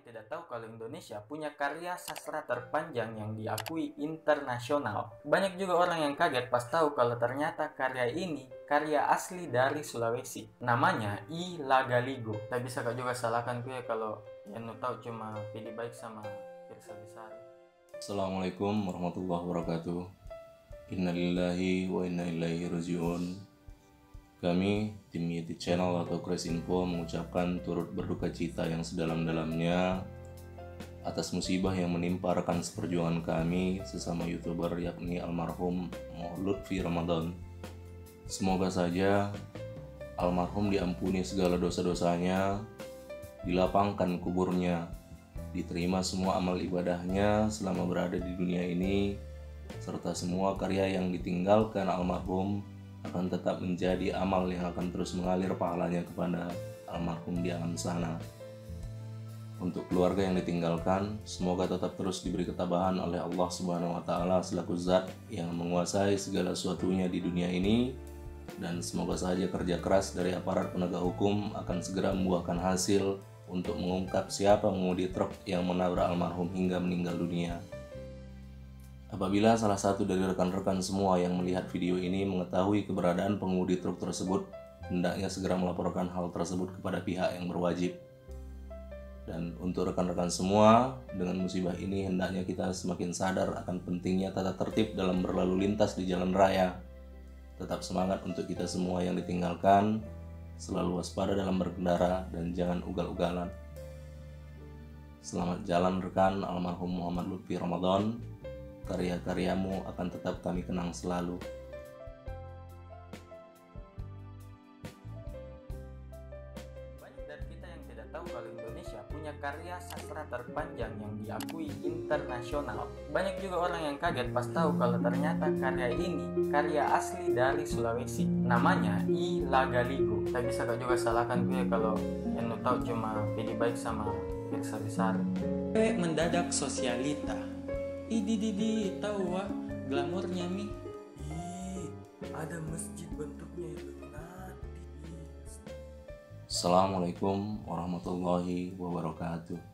yang tidak tahu kalau Indonesia punya karya sastra terpanjang yang diakui internasional. Banyak juga orang yang kaget pas tahu kalau ternyata karya ini karya asli dari Sulawesi. Namanya I La Galigo. Tapi bisa kau juga salahkan gue kalau yang tahu cuma pilih baik sama Firsa Besar. Assalamualaikum warahmatullahi wabarakatuh. Innalillahi wa inna ilaihi rajiun. Kami, tim YouTube channel atau Crash Info, mengucapkan turut berduka cita yang sedalam-dalamnya atas musibah yang menimpa rekan seperjuangan kami sesama YouTuber, yakni almarhum Muhammad Luthfi Ramadhan. Semoga saja almarhum diampuni segala dosa-dosanya, dilapangkan kuburnya, diterima semua amal ibadahnya selama berada di dunia ini, serta semua karya yang ditinggalkan almarhum akan tetap menjadi amal yang akan terus mengalir pahalanya kepada almarhum di alam sana. Untuk keluarga yang ditinggalkan, semoga tetap terus diberi ketabahan oleh Allah Subhanahu wa Ta'ala selaku Zat yang menguasai segala sesuatunya di dunia ini, dan semoga saja kerja keras dari aparat penegak hukum akan segera membuahkan hasil untuk mengungkap siapa pengemudi truk yang menabrak almarhum hingga meninggal dunia. Apabila salah satu dari rekan-rekan semua yang melihat video ini mengetahui keberadaan pengemudi truk tersebut, hendaknya segera melaporkan hal tersebut kepada pihak yang berwajib. Dan untuk rekan-rekan semua, dengan musibah ini hendaknya kita semakin sadar akan pentingnya tata tertib dalam berlalu lintas di jalan raya. Tetap semangat untuk kita semua yang ditinggalkan, selalu waspada dalam berkendara dan jangan ugal-ugalan. Selamat jalan rekan almarhum Muhammad Luthfi Ramadhan. Karya-karyamu akan tetap kami kenang selalu. Banyak dari kita yang tidak tahu kalau Indonesia punya karya sastra terpanjang yang diakui internasional. Banyak juga orang yang kaget pas tahu kalau ternyata karya ini karya asli dari Sulawesi. Namanya I La Galigo. Tapi bisa kau juga salahkan gue kalau yang tahu cuma pilih baik sama Firsa Besar. Mendadak sosialita. Idididi, tahu wah glamornya mi. Ih, ada masjid bentuknya Illuminati. Assalamualaikum warahmatullahi wabarakatuh.